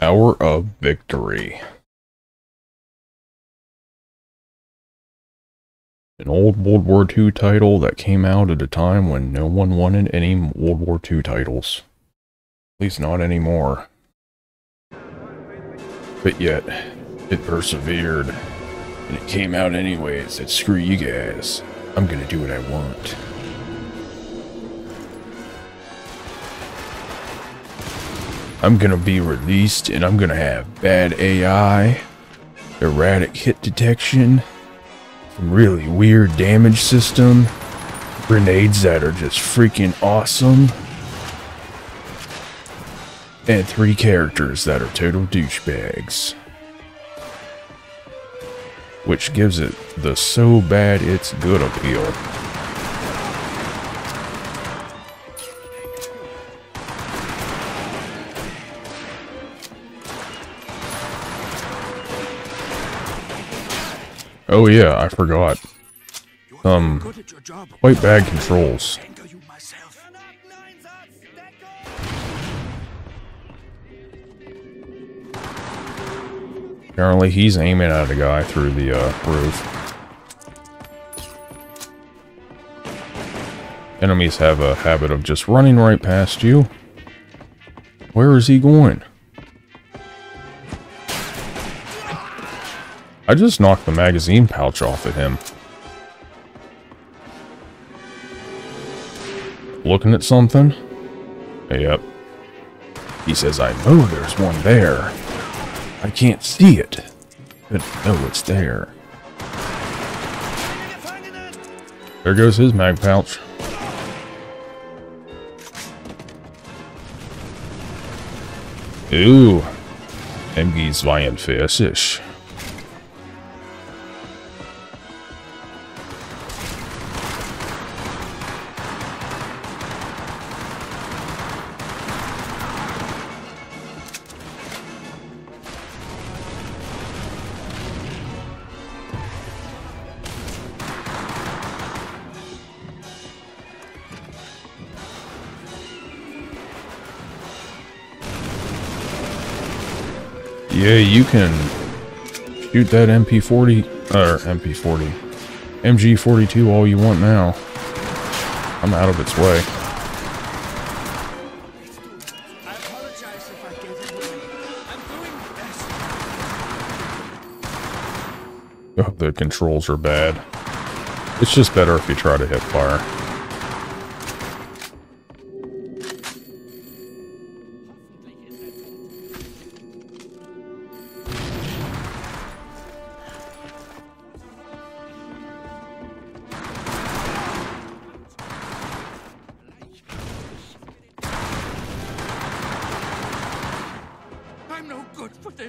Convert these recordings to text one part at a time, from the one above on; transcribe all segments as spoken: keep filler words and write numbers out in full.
Hour of Victory. An old World War Two title that came out at a time when no one wanted any World War Two titles. At least not anymore. But yet, it persevered. And it came out anyway and said, screw you guys. I'm gonna do what I want. I'm gonna be released and I'm gonna have bad A I, erratic hit detection, some really weird damage system, grenades that are just freaking awesome, and three characters that are total douchebags. Which gives it the so bad it's good appeal. Oh yeah, I forgot. Um, quite bad controls. Apparently he's aiming at a guy through the uh, roof. Enemies have a habit of just running right past you. Where is he going? I just knocked the magazine pouch off of him. Looking at something? Yep. He says, I know there's one there. I can't see it, but I know it's there. There goes his mag pouch. Ooh. M G forty-two. Yeah, you can shoot that M P forty, or M P forty, M G forty-two all you want now. I'm out of its way. I apologize if I gave it away. I'm doing the best. Oh, the controls are bad. It's just better if you try to hip fire.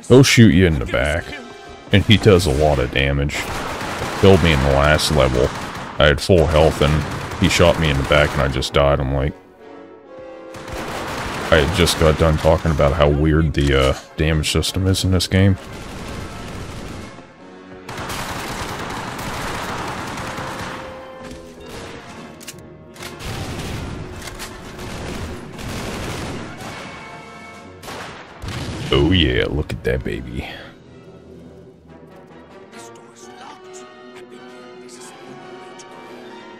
He'll shoot you in the back, and he does a lot of damage. It killed me in the last level. I had full health, and he shot me in the back, and I just died. I'm like... I had just got done talking about how weird the uh, damage system is in this game. Oh yeah, look at that baby. This door is locked. I've been hearing this is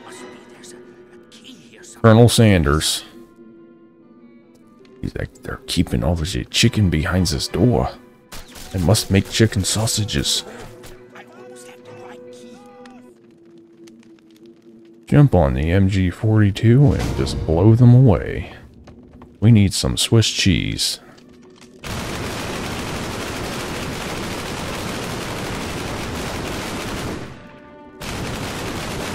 must be there's a, a key here somewhere. Colonel Sanders. He's like, they're keeping all this chicken behind this door. I must make chicken sausages. I almost have the right key. Jump on the M G forty-two and just blow them away. We need some Swiss cheese.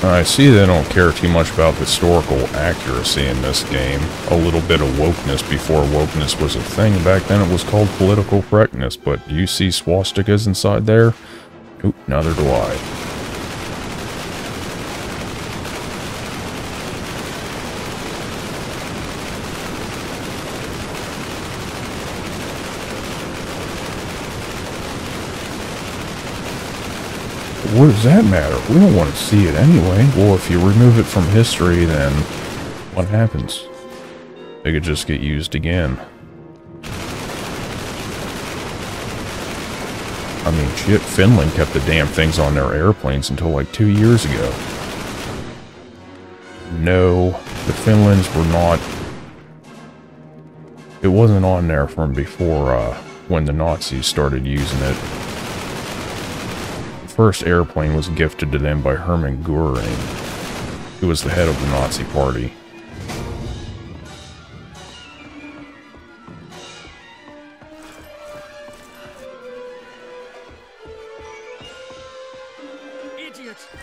I see they don't care too much about historical accuracy in this game. A little bit of wokeness before wokeness was a thing. Back then it was called political correctness, but do you see swastikas inside there? Nope, neither do I. What does that matter? We don't want to see it anyway. Well, if you remove it from history, then what happens? It could just get used again. I mean, shit, Finland kept the damn things on their airplanes until like two years ago. No, the Finlands were not... It wasn't on there from before uh, when the Nazis started using it. The first airplane was gifted to them by Hermann Göring, who was the head of the Nazi party.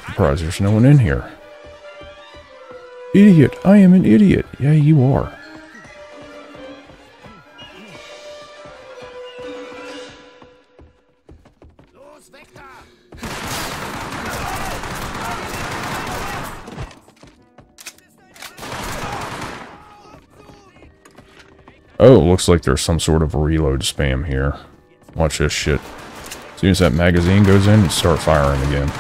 Surprised there's no one in here. Idiot! I am an idiot! Yeah, you are. Oh, looks like there's some sort of reload spam here. Watch this shit. As soon as that magazine goes in, you start firing again.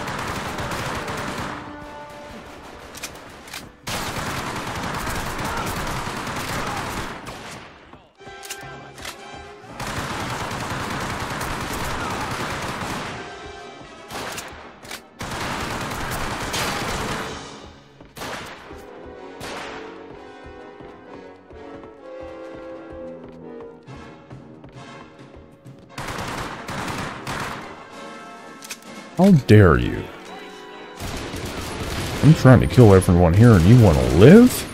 How dare you? I'm trying to kill everyone here and you want to live?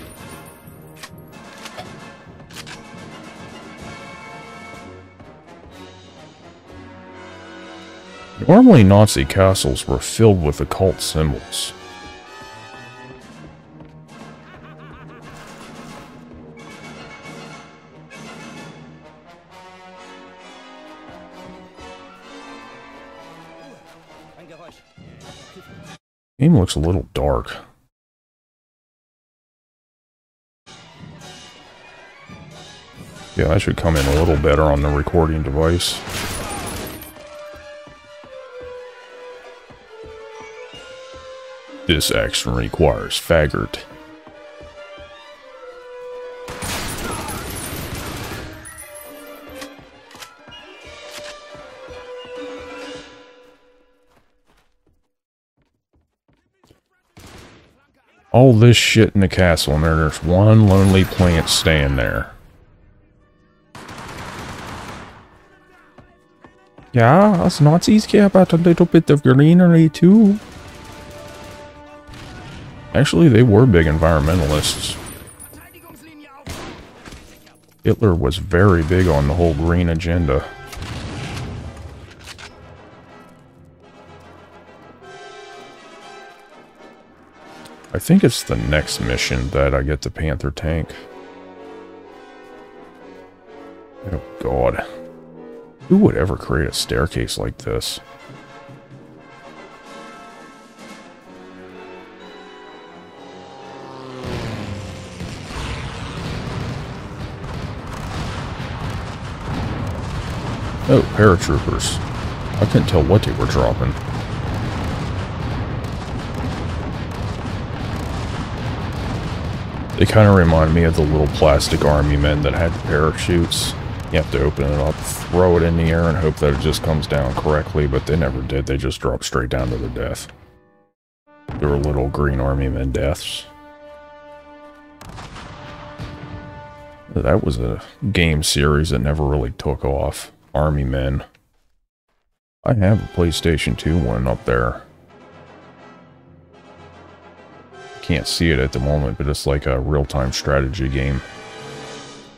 Normally Nazi castles were filled with occult symbols. Game looks a little dark. Yeah, I should come in a little better on the recording device. This action requires faggot. All this shit in the castle, and there's one lonely plant staying there. Yeah, us Nazis care about a little bit of greenery too. Actually, they were big environmentalists. Hitler was very big on the whole green agenda. I think it's the next mission that I get the Panther tank. Oh god. Who would ever create a staircase like this? Oh, paratroopers. I couldn't tell what they were dropping. They kind of remind me of the little plastic army men that had the parachutes. You have to open it up, throw it in the air, and hope that it just comes down correctly, but they never did. They just dropped straight down to their death. There were little green army men deaths. That was a game series that never really took off. Army men. I have a PlayStation two one up there. Can't see it at the moment, but it's like a real-time strategy game.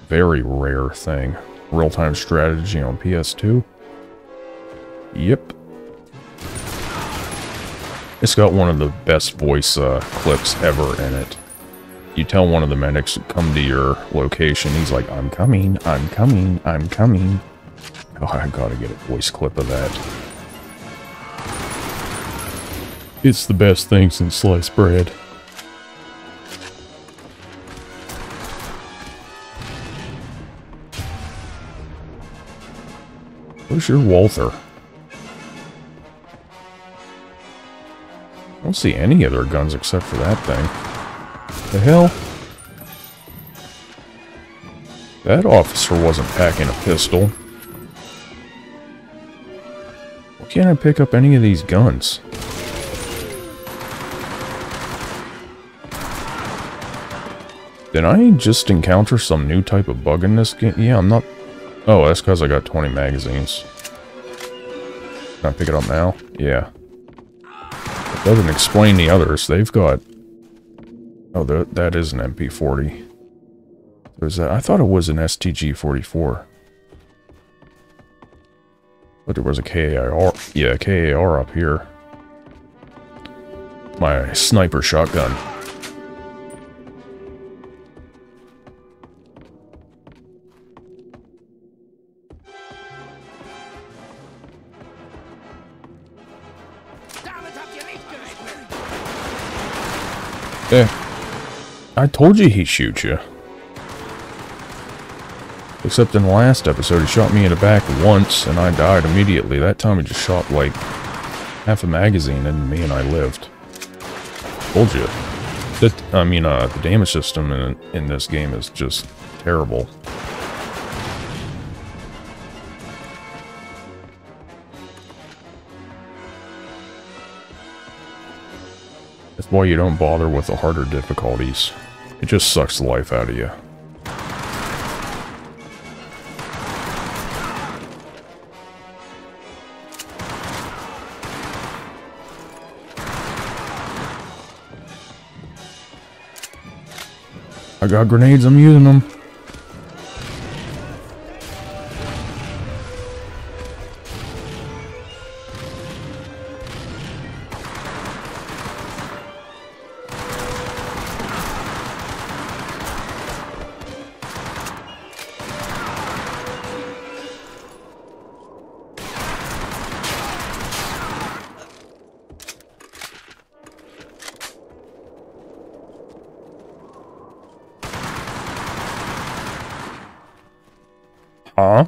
Very rare thing. Real-time strategy on P S two? Yep. It's got one of the best voice uh, clips ever in it. You tell one of the medics to come to your location, he's like, I'm coming, I'm coming, I'm coming. Oh, I gotta get a voice clip of that. It's the best thing since sliced bread. Where's your Walther? I don't see any other guns except for that thing. The hell? That officer wasn't packing a pistol. Why can't I pick up any of these guns? Did I just encounter some new type of bug in this game? Yeah, I'm not... Oh, that's because I got twenty magazines. Can I pick it up now? Yeah. It doesn't explain the others. They've got... Oh, the, that is an M P forty. There's that. I thought it was an S T G forty-four. But there was a K A R. Yeah, K A R up here. My sniper shotgun. There. I told you he'd shoot you. Except in the last episode, he shot me in the back once, and I died immediately. That time he just shot, like, half a magazine into me, and I lived. Told you. That, I mean, uh, the damage system in, in this game is just terrible. That's why you don't bother with the harder difficulties. It just sucks the life out of you. I got grenades, I'm using them. Huh?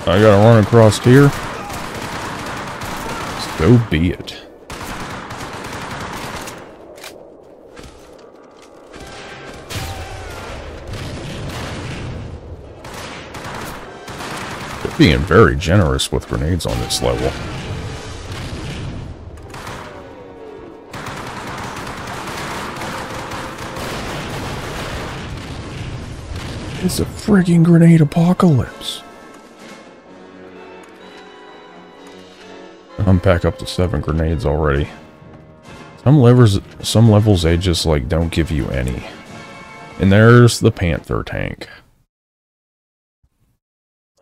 I gotta run across here. So be it. They're being very generous with grenades on this level. It's a friggin' grenade apocalypse. I'm back up to seven grenades already. Some levels, some levels, they just like don't give you any. And there's the Panther tank.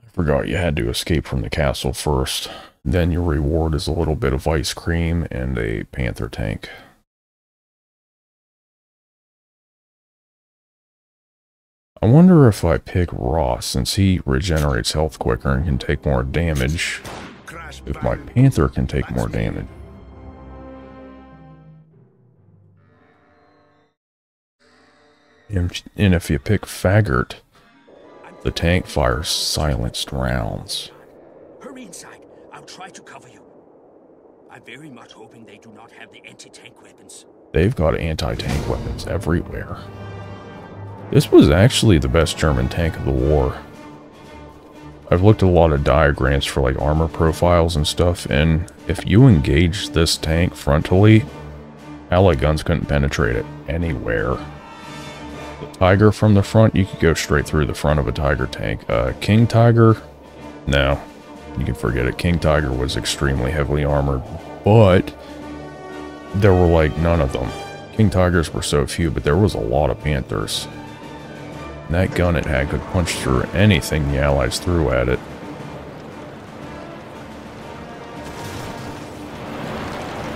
I forgot you had to escape from the castle first. Then your reward is a little bit of ice cream and a Panther tank. I wonder if I pick Ross, since he regenerates health quicker and can take more damage, if my Panther can take more damage. And if you pick Faggot, the tank fires silenced rounds. Hurry inside. I'll try to cover you. I'm very much hoping they do not have the anti-tank weapons. They've got anti-tank weapons everywhere. This was actually the best German tank of the war. I've looked at a lot of diagrams for like armor profiles and stuff, and if you engage this tank frontally, Allied guns couldn't penetrate it anywhere. The Tiger from the front, you could go straight through the front of a Tiger tank. Uh, King Tiger? No, you can forget it. King Tiger was extremely heavily armored, but there were like none of them. King Tigers were so few, but there was a lot of Panthers. That gun it had could punch through anything the Allies threw at it.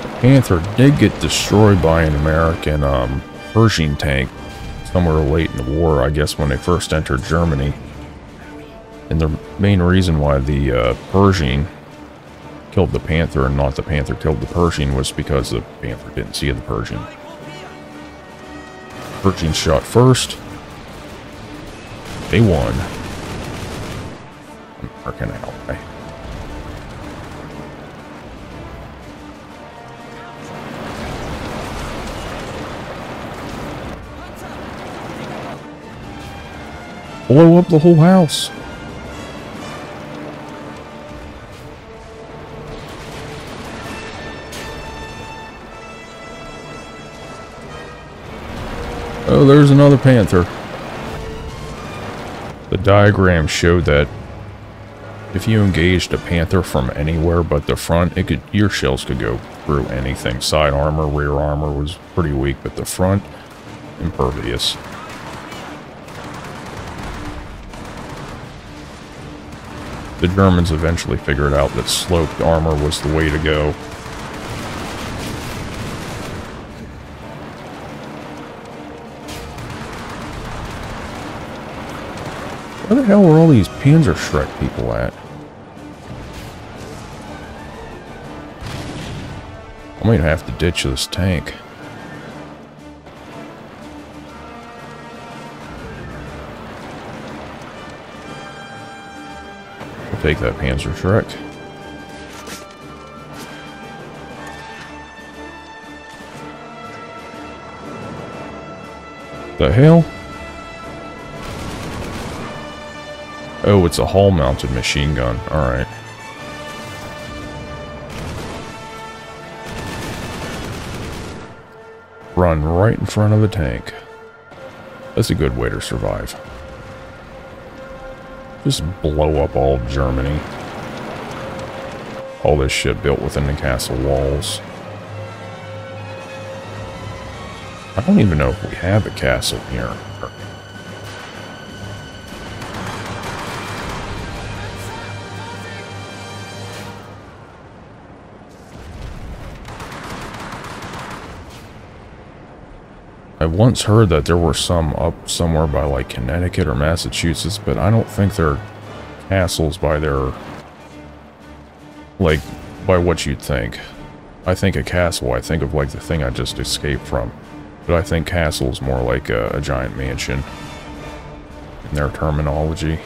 The Panther did get destroyed by an American um, Pershing tank somewhere late in the war, I guess when they first entered Germany. And the main reason why the uh, Pershing killed the Panther and not the Panther killed the Pershing was because the Panther didn't see the Pershing. Pershing shot first. They won. American ally. Blow up the whole house. Oh, there's another Panther. The diagram showed that if you engaged a Panther from anywhere but the front, it could, your shells could go through anything. Side armor, rear armor was pretty weak, but the front, impervious. The Germans eventually figured out that sloped armor was the way to go. Where the hell were all these Panzerschreck people at? I might have to ditch this tank. I'll take that Panzerschreck. The hell? Oh, it's a hull-mounted machine gun. Alright. Run right in front of the tank. That's a good way to survive. Just blow up all of Germany. All this shit built within the castle walls. I don't even know if we have a castle here. I once heard that there were some up somewhere by like Connecticut or Massachusetts, but I don't think they're castles by their, like, by what you'd think. I think a castle, I think of like the thing I just escaped from, but I think castle is more like a, a giant mansion in their terminology.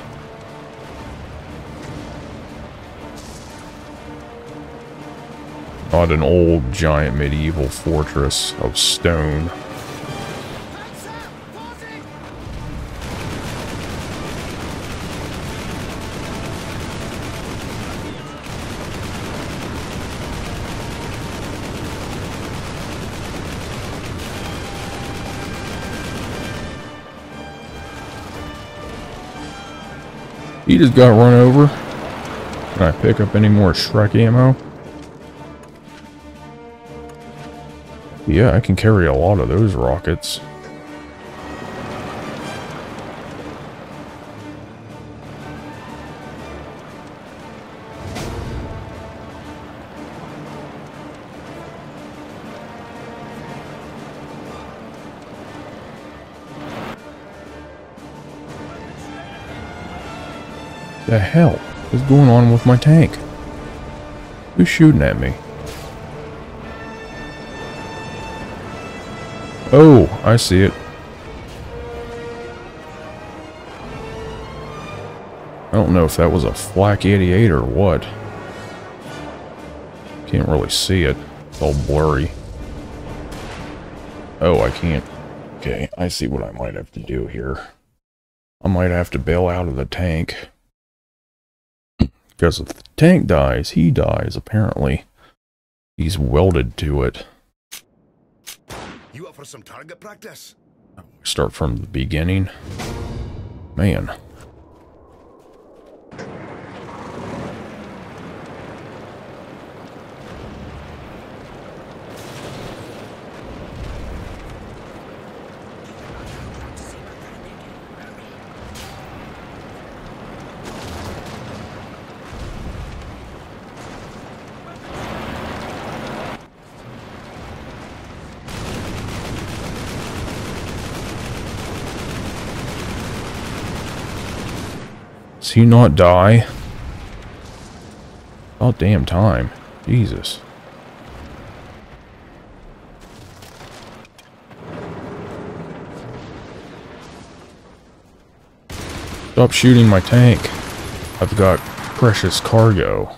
Not an old giant medieval fortress of stone. He just got run over. Can I pick up any more Shrek ammo? Yeah, I can carry a lot of those rockets. The hell is going on with my tank? Who's shooting at me? Oh, I see it. I don't know if that was a Flak eighty-eight or what. Can't really see it. It's all blurry. Oh, I can't. Okay, I see what I might have to do here. I might have to bail out of the tank. Because if the tank dies, he dies, apparently. He's welded to it. You up for some target practice? Start from the beginning. Man. Does he not die? All damn time. Jesus. Stop shooting my tank. I've got precious cargo.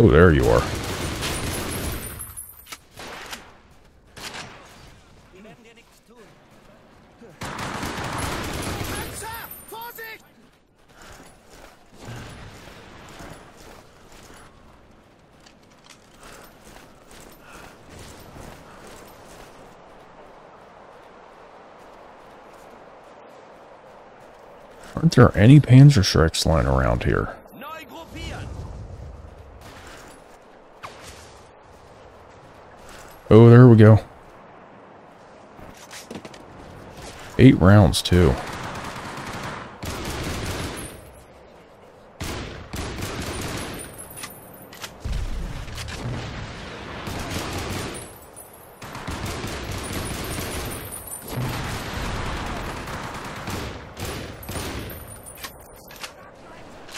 Oh, there you are. Aren't there any Panzerschrecks lying around here? Oh, there we go. Eight rounds, too.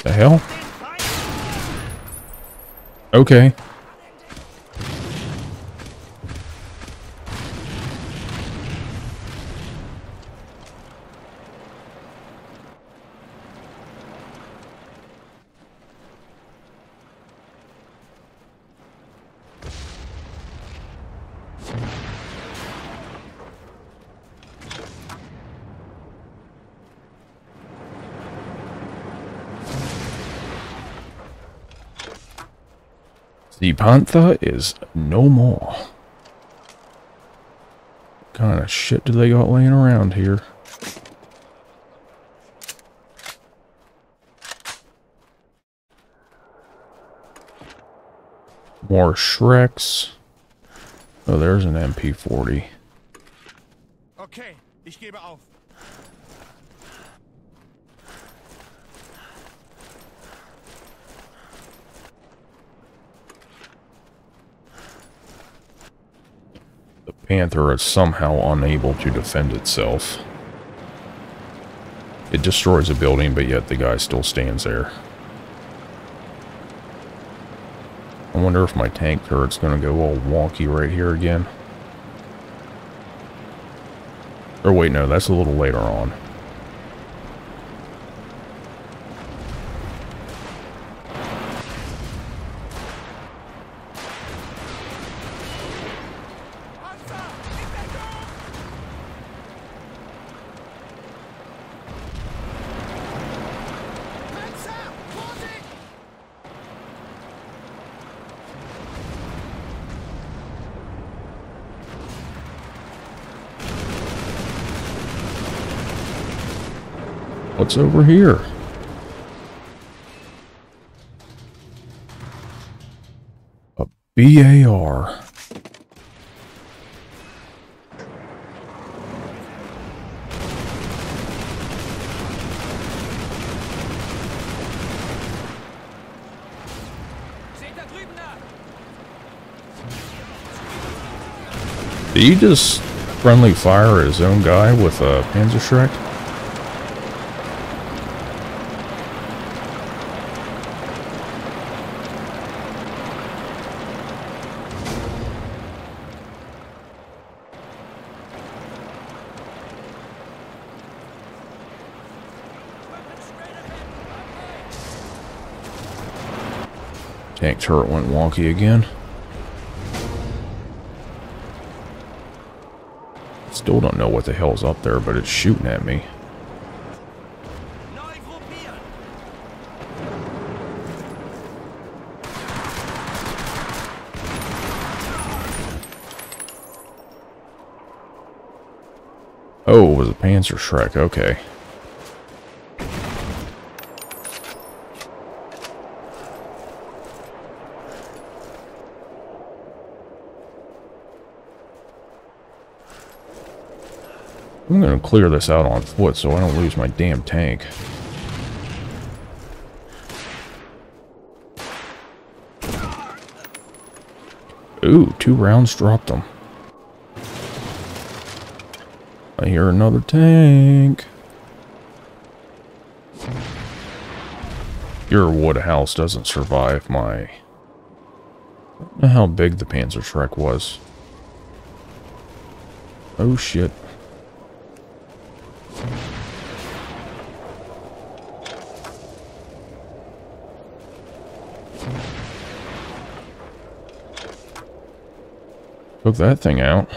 The hell? Okay. The Panther is no more. What kind of shit do they got laying around here? More Shreks. Oh, there's an M P forty. Okay, ich gebe auf. Panther is somehow unable to defend itself. It destroys a building, but yet the guy still stands there. I wonder if my tank turret's going to go all wonky right here again. Or wait, no, that's a little later on. What's over here? A B A R. Did he just friendly fire at his own guy with a Panzerschreck? Tank turret went wonky again. Still don't know what the hell's up there, but it's shooting at me. Oh, it was a Panzerschreck, okay. I'm gonna clear this out on foot so I don't lose my damn tank. Ooh, two rounds dropped them. I hear another tank. Your wood house doesn't survive my... I don't know how big the Panzerschreck was. Oh shit. Took that thing out.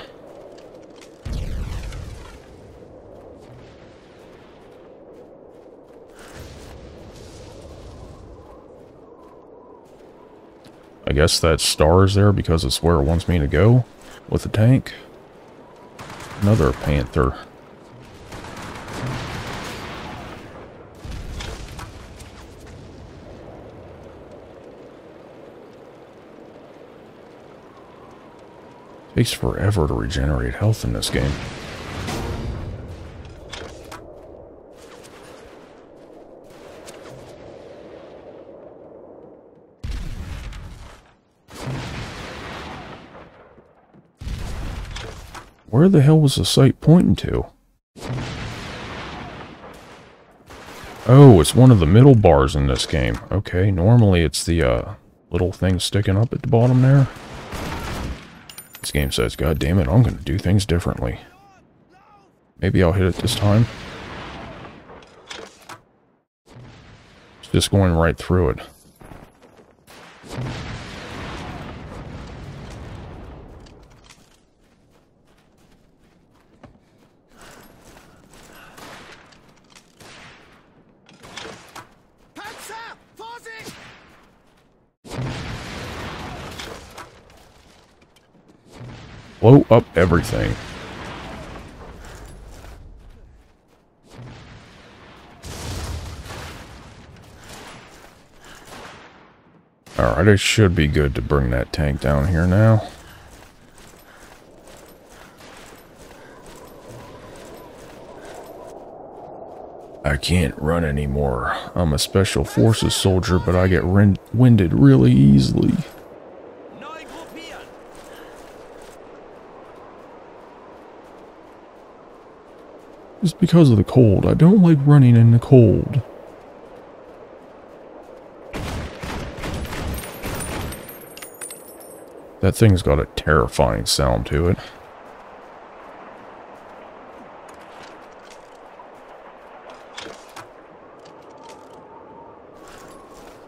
I guess that star is there because it's where it wants me to go with the tank. Another Panther. Takes forever to regenerate health in this game. Where the hell was the sight pointing to? Oh, it's one of the middle bars in this game. Okay, normally it's the uh, little thing sticking up at the bottom there. This game says, God damn it, I'm going to do things differently. Maybe I'll hit it this time. It's just going right through it. Blow up everything. Alright, it should be good to bring that tank down here now. I can't run anymore. I'm a special forces soldier, but I get winded really easily. It's because of the cold. I don't like running in the cold. That thing's got a terrifying sound to it.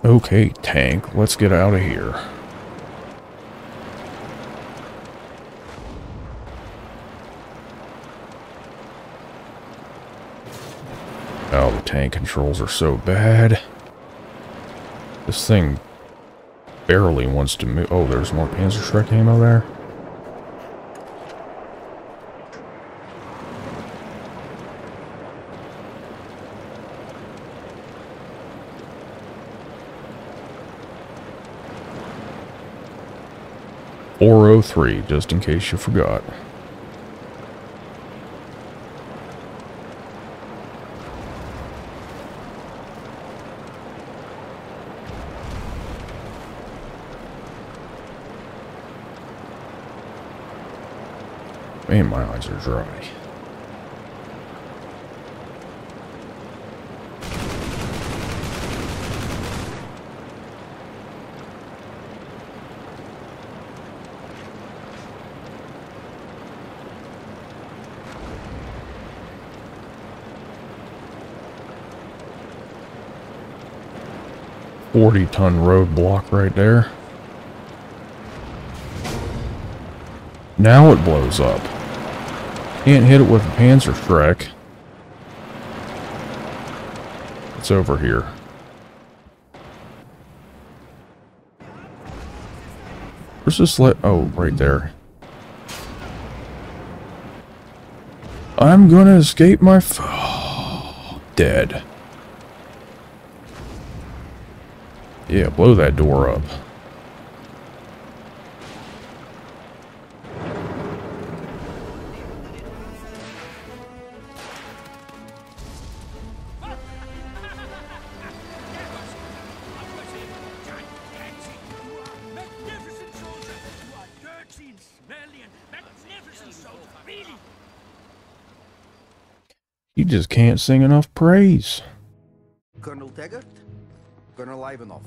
Okay, tank, let's get out of here. Oh, the tank controls are so bad. This thing barely wants to move. Oh, there's more Panzerschreck ammo there. four oh three, just in case you forgot. Man, my eyes are dry. forty ton roadblock right there. Now it blows up. Can't hit it with a Panzerschreck. It's over here. Where's this let? Oh, right there. I'm gonna escape my f- oh, dead. Yeah, blow that door up. You just can't sing enough praise. Colonel Taggart, Colonel Ivanov.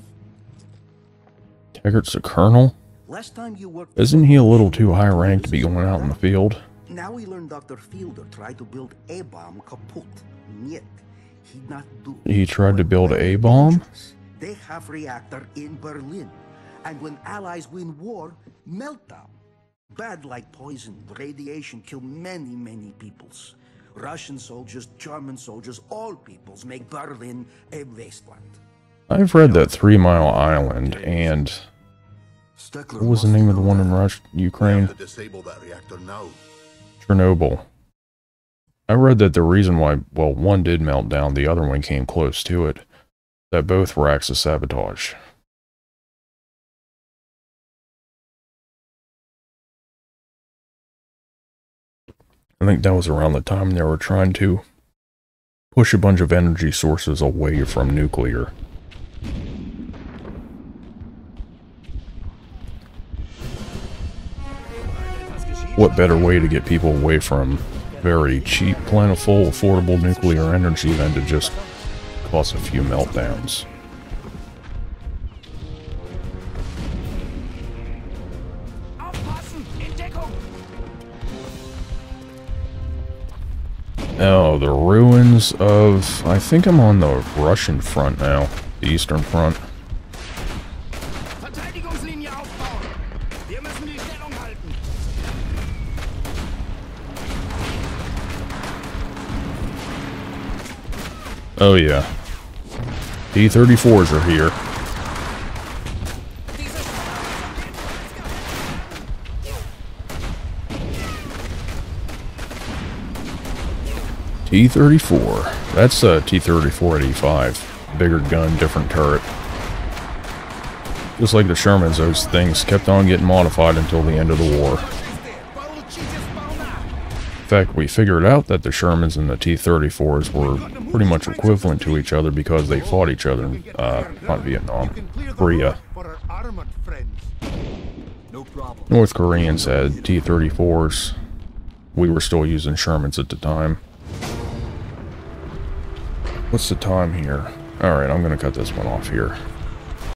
Taggart's a colonel? Last time you worked, isn't he a little too high ranked to be going out in the field? Now we learned Doctor Fielder tried to build a bomb kaput. Yet he not do. He tried to build a bomb. They have reactor in Berlin, and when allies win war, meltdown. Bad like poison. Radiation kill many many peoples. Russian soldiers, German soldiers, all peoples make Berlin a wasteland. I've read that Three Mile Island, and what was the name of the one in Russia, Ukraine? Chernobyl. I read that the reason why, well, one did melt down, the other one came close to it, that both were acts of sabotage. I think that was around the time they were trying to push a bunch of energy sources away from nuclear. What better way to get people away from very cheap, plentiful, affordable nuclear energy than to just cause a few meltdowns? Oh, the ruins of... I think I'm on the Russian front now. The Eastern Front. Oh yeah. T thirty-fours are here. T thirty-four. That's a T thirty-four eighty-five. Bigger gun, different turret. Just like the Shermans, those things kept on getting modified until the end of the war. In fact, we figured out that the Shermans and the T thirty-fours were pretty much equivalent to each other because they fought each other in, uh, not Vietnam, Korea. North Koreans had T thirty-fours. We were still using Shermans at the time. What's the time here? Alright, I'm gonna cut this one off here.